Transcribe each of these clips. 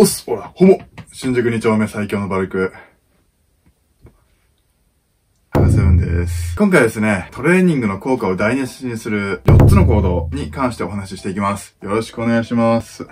おっす、ほら、ほぼ新宿2丁目最強のバルク。です。今回はですね、トレーニングの効果を台無しにする4つの行動に関してお話ししていきます。よろしくお願いします。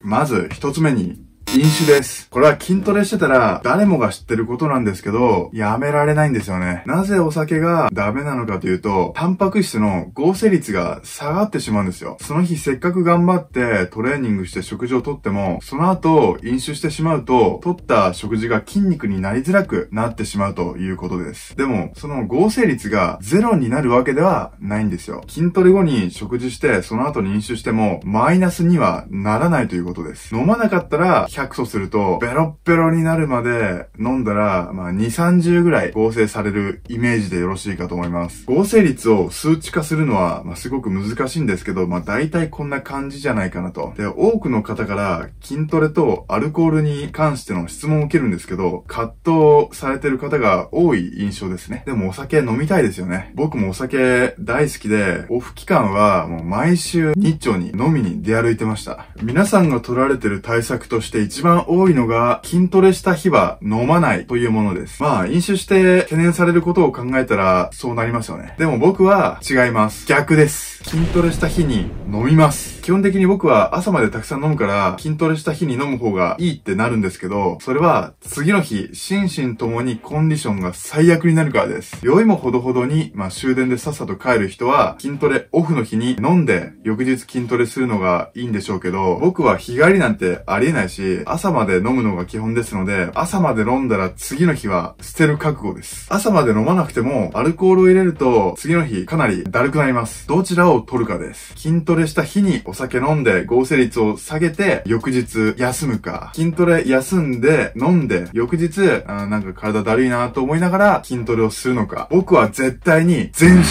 まず1つ目に、飲酒です。これは筋トレしてたら誰もが知ってることなんですけど、やめられないんですよね。なぜお酒がダメなのかというと、タンパク質の合成率が下がってしまうんですよ。その日せっかく頑張ってトレーニングして食事をとっても、その後飲酒してしまうと、とった食事が筋肉になりづらくなってしまうということです。でも、その合成率がゼロになるわけではないんですよ。筋トレ後に食事して、その後に飲酒しても、マイナスにはならないということです。飲まなかったら、100とすると、ベロッベロになるまで飲んだら、まあ、2、30ぐらい合成されるイメージでよろしいかと思います。合成率を数値化するのは、まあ、すごく難しいんですけど、まあ、大体こんな感じじゃないかなと。で、多くの方から筋トレとアルコールに関しての質問を受けるんですけど、葛藤されてる方が多い印象ですね。でもお酒飲みたいですよね。僕もお酒大好きで、オフ期間はもう毎週日朝に飲みに出歩いてました。皆さんが取られてる対策として、一番多いのが、筋トレした日は飲まないというものです。まあ、飲酒して懸念されることを考えたら、そうなりますよね。でも僕は違います。逆です。筋トレした日に飲みます。基本的に僕は朝までたくさん飲むから、筋トレした日に飲む方がいいってなるんですけど、それは次の日、心身ともにコンディションが最悪になるからです。酔いもほどほどに、まあ終電でさっさと帰る人は、筋トレオフの日に飲んで、翌日筋トレするのがいいんでしょうけど、僕は日帰りなんてありえないし、朝まで飲むのが基本ですので、朝まで飲んだら次の日は捨てる覚悟です。朝まで飲まなくても、アルコールを入れると、次の日かなりだるくなります。どちらを取るかです。筋トレした日にお酒飲んで合成率を下げて、翌日休むか。筋トレ休んで、飲んで、翌日、なんか体だるいなと思いながら筋トレをするのか。僕は絶対に前者を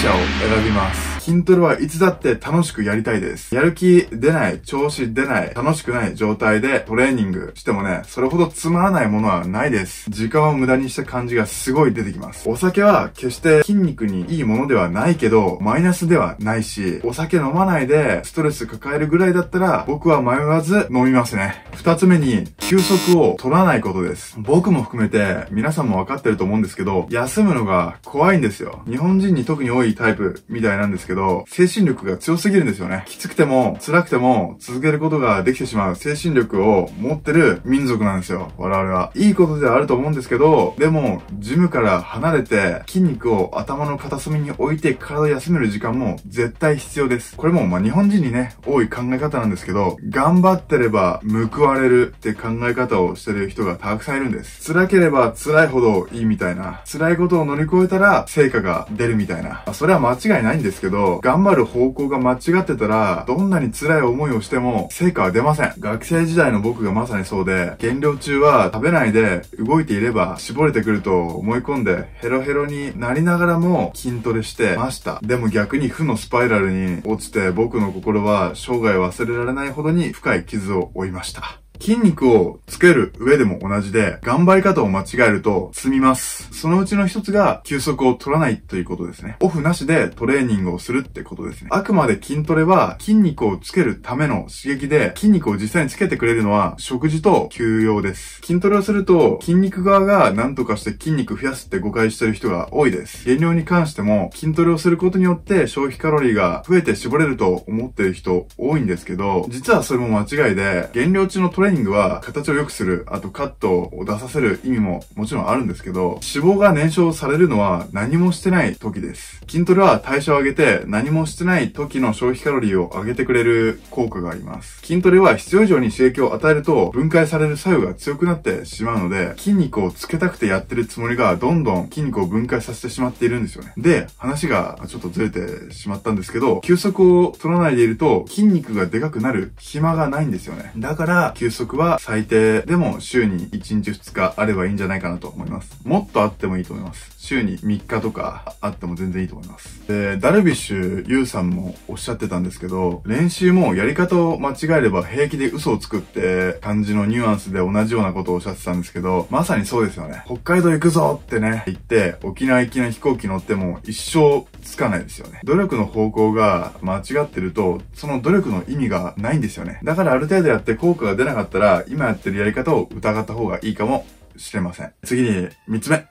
選びます。筋トレはいつだって楽しくやりたいです。やる気出ない、調子出ない、楽しくない状態でトレーニングしてもね、それほどつまらないものはないです。時間を無駄にした感じがすごい出てきます。お酒は決して筋肉にいいものではないけど、マイナスではないし、お酒飲まないでストレス抱えるぐらいだったら、僕は迷わず飲みますね。二つ目に、休息を取らないことです。僕も含めて、皆さんも分かってると思うんですけど、休むのが怖いんですよ。日本人に特に多いタイプみたいなんですけど、精神力が強すぎるんですよね。きつくても、辛くても、続けることができてしまう精神力を持ってる民族なんですよ。我々は。いいことではあると思うんですけど、でも、ジムから離れて、筋肉を頭の片隅に置いて体を休める時間も絶対必要です。これも、まあ、日本人にね、多い考え方なんですけど、頑張ってれば報われるって考え方をしてる人がたくさんいるんです。辛ければ辛いほどいいみたいな。辛いことを乗り越えたら成果が出るみたいな。まあ、それは間違いないんですけど、頑張る方向が間違ってたら、どんなに辛い思いをしても成果は出ません。学生時代の僕がまさにそうで、減量中は食べないで動いていれば絞れてくると思い込んでヘロヘロになりながらも筋トレしてました。でも逆に負のスパイラルに落ちて僕の心は生涯忘れられないほどに深い傷を負いました。筋肉をつける上でも同じで、頑張り方を間違えると済みます。そのうちの一つが、休息を取らないということですね。オフなしでトレーニングをするってことですね。あくまで筋トレは、筋肉をつけるための刺激で、筋肉を実際につけてくれるのは、食事と休養です。筋トレをすると、筋肉側が何とかして筋肉増やすって誤解してる人が多いです。減量に関しても、筋トレをすることによって消費カロリーが増えて絞れると思ってる人多いんですけど、実はそれも間違いで、減量中のトレーニングは形を良くする、あとカットを出させる意味ももちろんあるんですけど、脂肪が燃焼されるのは何もしてない時です。筋トレは代謝を上げて何もしてない時の消費カロリーを上げてくれる効果があります。筋トレは必要以上に刺激を与えると分解される作用が強くなってしまうので、筋肉をつけたくてやってるつもりがどんどん筋肉を分解させてしまっているんですよね。で、話がちょっとずれてしまったんですけど、休息を取らないでいると筋肉がでかくなる暇がないんですよね。だから、休息食は最低でも週に1日2日あればいいんじゃないかなと思います。もっとあってもいいと思います。週に3日とかあっても全然いいと思います。で、ダルビッシュ有さんもおっしゃってたんですけど、練習もやり方を間違えれば平気で嘘をつくって感じのニュアンスで同じようなことをおっしゃってたんですけど、まさにそうですよね。北海道行くぞってね、言って沖縄行きな飛行機乗っても一生つかないですよね。努力の方向が間違ってると、その努力の意味がないんですよね。だからある程度やって効果が出なかったら、今やってるやり方を疑った方がいいかもしれません。次に3つ目。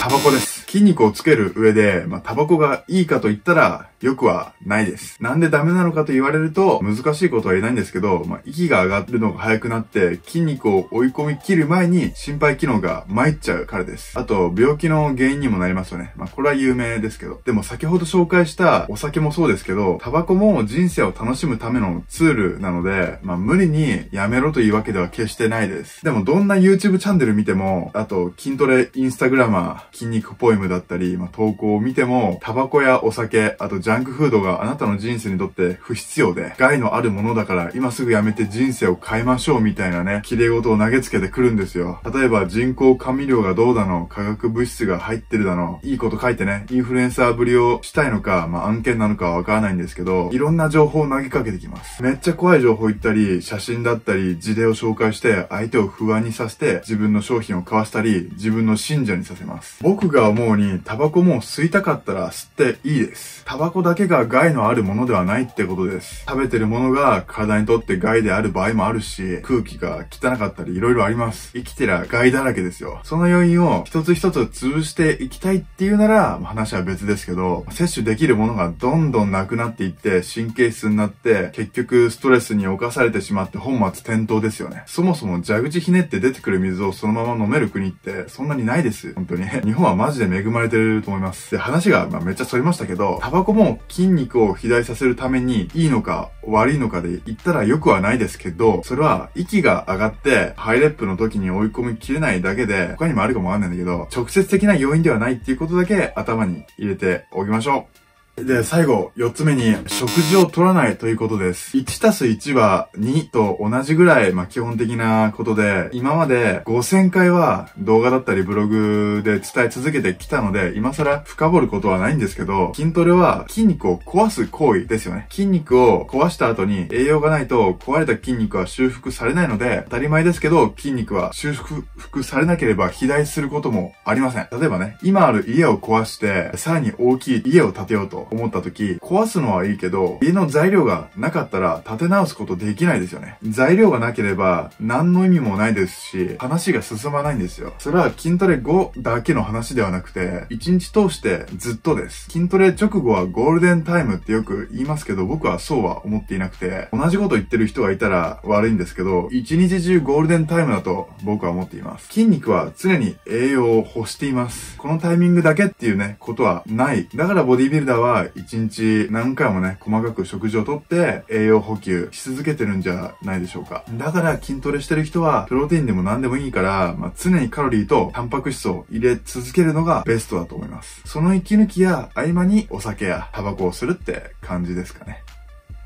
タバコです。筋肉をつける上で、タバコがいいかと言ったら、良くはないです。なんでダメなのかと言われると、難しいことは言えないんですけど、息が上がるのが早くなって、筋肉を追い込み切る前に、心肺機能が参っちゃうからです。あと、病気の原因にもなりますよね。これは有名ですけど。でも先ほど紹介したお酒もそうですけど、タバコも人生を楽しむためのツールなので、無理にやめろというわけでは決してないです。でもどんな YouTube チャンネル見ても、あと、筋トレ、インスタグラマー、筋肉ポエムだったり、投稿を見ても、タバコやお酒、あとジャンクフードがあなたの人生にとって不必要で、害のあるものだから今すぐやめて人生を変えましょうみたいなね、綺麗事を投げつけてくるんですよ。例えば人工甘味料がどうだの、化学物質が入ってるだの、いいこと書いてね、インフルエンサーぶりをしたいのか、案件なのかはわからないんですけど、いろんな情報を投げかけてきます。めっちゃ怖い情報言ったり、写真だったり、事例を紹介して、相手を不安にさせて、自分の商品を買わしたり、自分の信者にさせます。僕が思うに、タバコも吸いたかったら吸っていいです。タバコだけが害のあるものではないってことです。食べてるものが体にとって害である場合もあるし、空気が汚かったり色々あります。生きてりゃ害だらけですよ。その要因を一つ一つ潰していきたいっていうなら、話は別ですけど、摂取できるものがどんどんなくなっていって、神経質になって、結局ストレスに侵されてしまって本末転倒ですよね。そもそも蛇口ひねって出てくる水をそのまま飲める国ってそんなにないです。本当に。日本はマジで恵まれてると思います。で、話が、めっちゃ反りましたけど、タバコも筋肉を肥大させるためにいいのか悪いのかで言ったら良くはないですけど、それは息が上がってハイレップの時に追い込みきれないだけで、他にもあるかもわかんないんだけど、直接的な要因ではないっていうことだけ頭に入れておきましょう。で、最後、4つ目に、食事を取らないということです。1+1 は2と同じぐらい、基本的なことで、今まで5000回は動画だったりブログで伝え続けてきたので、今更深掘ることはないんですけど、筋トレは筋肉を壊す行為ですよね。筋肉を壊した後に栄養がないと壊れた筋肉は修復されないので、当たり前ですけど、筋肉は修復されなければ肥大することもありません。例えばね、今ある家を壊して、さらに大きい家を建てようと思った時、壊すのはいいけど、家の材料がなかったら立て直すことできないですよね。材料がなければ何の意味もないですし、話が進まないんですよ。それは筋トレ後だけの話ではなくて、1日通してずっとです。筋トレ直後はゴールデンタイムってよく言いますけど、僕はそうは思っていなくて、同じこと言ってる人がいたら悪いんですけど、1日中ゴールデンタイムだと僕は思っています。筋肉は常に栄養を欲しています。このタイミングだけっていうね、ことはない。だからボディビルダーは1日何回もね、細かく食事をとって栄養補給し続けてるんじゃないでしょうか。だから筋トレしてる人はプロテインでも何でもいいから、常にカロリーとタンパク質を入れ続けるのがベストだと思います。その息抜きや合間にお酒やタバコをするって感じですかね。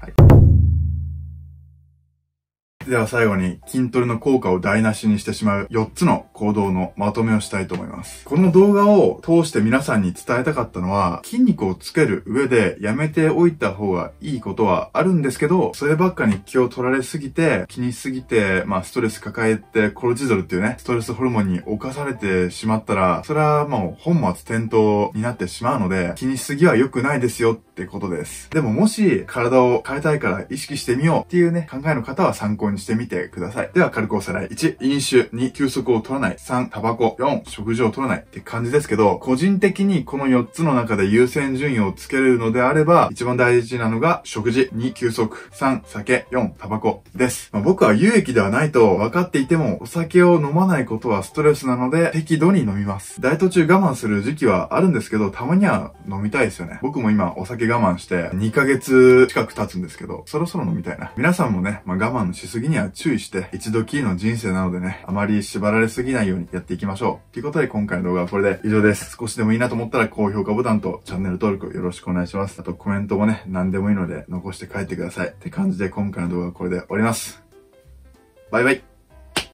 はい。では最後に筋トレの効果を台無しにしてしまう4つの行動のまとめをしたいと思います。この動画を通して皆さんに伝えたかったのは、筋肉をつける上でやめておいた方がいいことはあるんですけど、そればっかに気を取られすぎて、気にしすぎて、ストレス抱えてコルチゾルっていうね、ストレスホルモンに侵されてしまったら、それはもう本末転倒になってしまうので、気にしすぎは良くないですよってことです。でももし体を変えたいから意識してみようっていうね、考えの方は参考にしてみてください。では軽くおさらい。1、飲酒。2、休息を取らない。3、タバコ。4、食事を取らないって感じですけど、個人的にこの4つの中で優先順位をつけるのであれば、一番大事なのが食事、2、休息、3、酒、4、タバコです。僕は有益ではないと分かっていても、お酒を飲まないことはストレスなので、適度に飲みます。ダイエット中我慢する時期はあるんですけど、たまには飲みたいですよね。僕も今お酒我慢して2ヶ月近く経つんですけど、そろそろ飲みたいな。皆さんもね、我慢しすぎには注意して、一度きりの人生なのでね、あまり縛られすぎないようにやっていきましょう。ということで今回の動画はこれで以上です。少しでもいいなと思ったら高評価ボタンとチャンネル登録よろしくお願いします。あとコメントもね、何でもいいので残して帰ってください。って感じで今回の動画はこれで終わります。バイバイ。